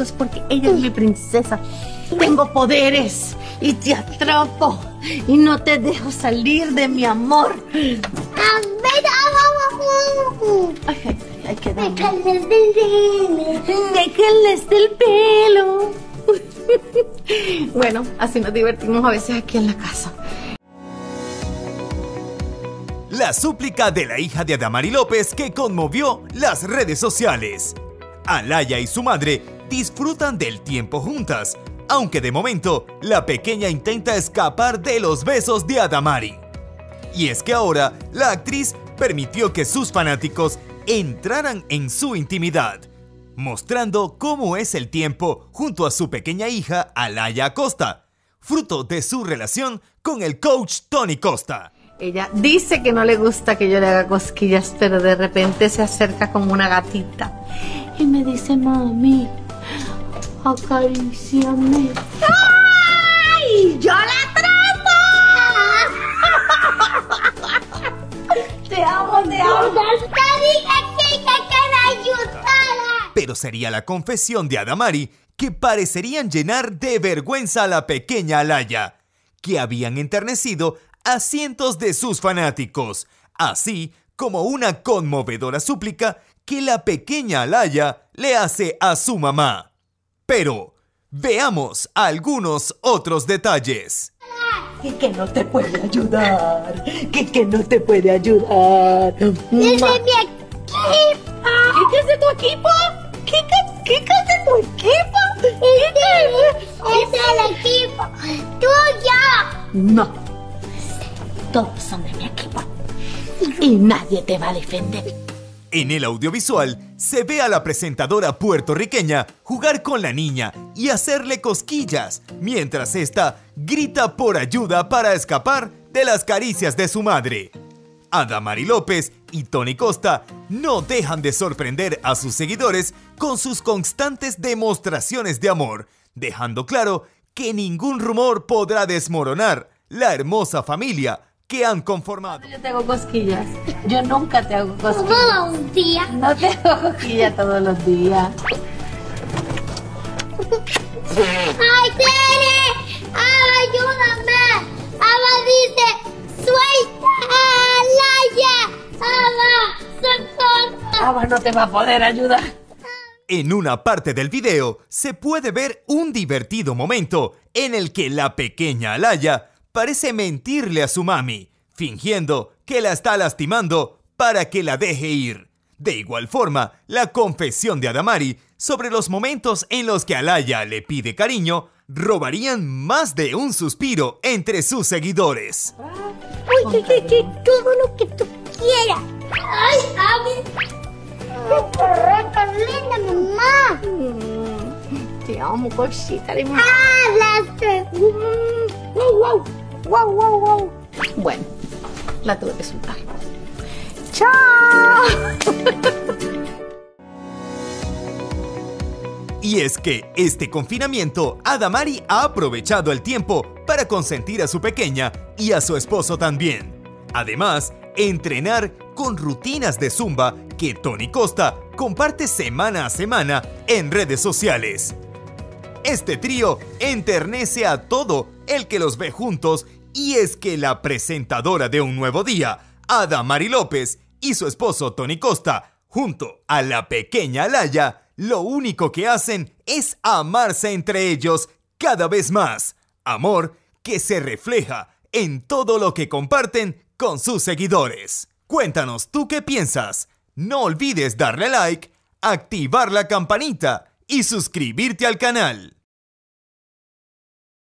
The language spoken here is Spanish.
es porque ella es mi princesa. Tengo poderes y te atrapo y no te dejo salir de mi amor. Ay, qué daño. Déjenles del pelo. Bueno, así nos divertimos a veces aquí en la casa. La súplica de la hija de Adamari López que conmovió las redes sociales. Alaïa y su madre disfrutan del tiempo juntas, aunque de momento la pequeña intenta escapar de los besos de Adamari. Y es que ahora la actriz permitió que sus fanáticos entraran en su intimidad, mostrando cómo es el tiempo junto a su pequeña hija Alaïa Costa, fruto de su relación con el coach Tony Costa. Ella dice que no le gusta que yo le haga cosquillas, pero de repente se acerca como una gatita y me dice: mami, acaríciame. ¡Ay! ¡Yo la atrapo! ¡Te amo, te amo! Pero sería la confesión de Adamari que parecerían llenar de vergüenza a la pequeña Alaïa, que habían enternecido a cientos de sus fanáticos, así como una conmovedora súplica que la pequeña Alaïa le hace a su mamá. Pero veamos algunos otros detalles. Que no te puede ayudar, que no te puede ayudar. ¡Ese es mi equipo! ¿Qué es de tu equipo? ¿Qué es de tu equipo? Este es el equipo tuyo. No. Todos son de mi equipo y nadie te va a defender. En el audiovisual se ve a la presentadora puertorriqueña jugar con la niña y hacerle cosquillas, mientras esta grita por ayuda para escapar de las caricias de su madre. Adamari López y Tony Costa no dejan de sorprender a sus seguidores con sus constantes demostraciones de amor, dejando claro que ningún rumor podrá desmoronar la hermosa familia que han conformado. Yo te hago cosquillas. Yo nunca te hago cosquillas. Todo un día. No te hago cosquillas todos los días. ¡Ay, Tere! ¡Ayúdame! ¡Ama dice! ¡Suelta a Alaïa! ¡Ama! ¡Ama no te va a poder ayudar! En una parte del video se puede ver un divertido momento en el que la pequeña Alaïa parece mentirle a su mami, fingiendo que la está lastimando para que la deje ir. De igual forma, la confesión de Adamari sobre los momentos en los que Alaïa le pide cariño robarían más de un suspiro entre sus seguidores. ¡Uy, que todo lo que tú quieras! ¡Ay, mami! ¡Correcto, linda mamá! Te amo, cosita de mamá. ¡Wow! ¡Wow, wow, wow! Bueno, la tuve que soltar. ¡Chao! Y es que este confinamiento, Adamari ha aprovechado el tiempo para consentir a su pequeña y a su esposo también. Además, entrenar con rutinas de zumba que Tony Costa comparte semana a semana en redes sociales. Este trío enternece a todo el que los ve juntos, y es que la presentadora de Un Nuevo Día, Adamari López, y su esposo Tony Costa, junto a la pequeña Alaïa, lo único que hacen es amarse entre ellos cada vez más. Amor que se refleja en todo lo que comparten con sus seguidores. Cuéntanos tú qué piensas. No olvides darle like, activar la campanita y suscribirte al canal.